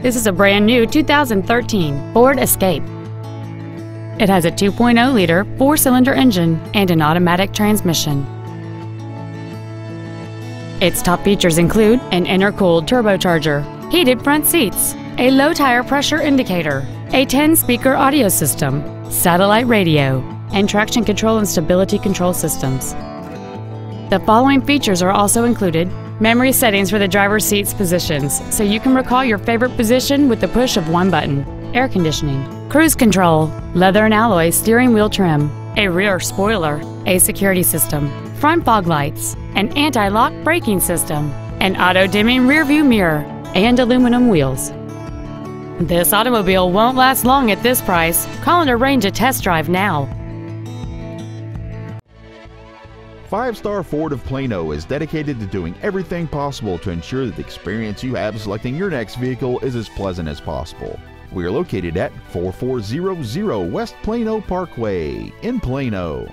This is a brand new 2013 Ford Escape. It has a 2.0-liter four-cylinder engine and an automatic transmission. Its top features include an intercooled turbocharger, heated front seats, a low tire pressure indicator, a 10-speaker audio system, satellite radio, and traction control and stability control systems. The following features are also included: memory settings for the driver's seat's positions, so you can recall your favorite position with the push of one button, air conditioning, cruise control, leather and alloy steering wheel trim, a rear spoiler, a security system, front fog lights, an anti-lock braking system, an auto-dimming rearview mirror, and aluminum wheels. This automobile won't last long at this price. Call and arrange a test drive now. Five Star Ford of Plano is dedicated to doing everything possible to ensure that the experience you have selecting your next vehicle is as pleasant as possible. We are located at 4400 West Plano Parkway in Plano.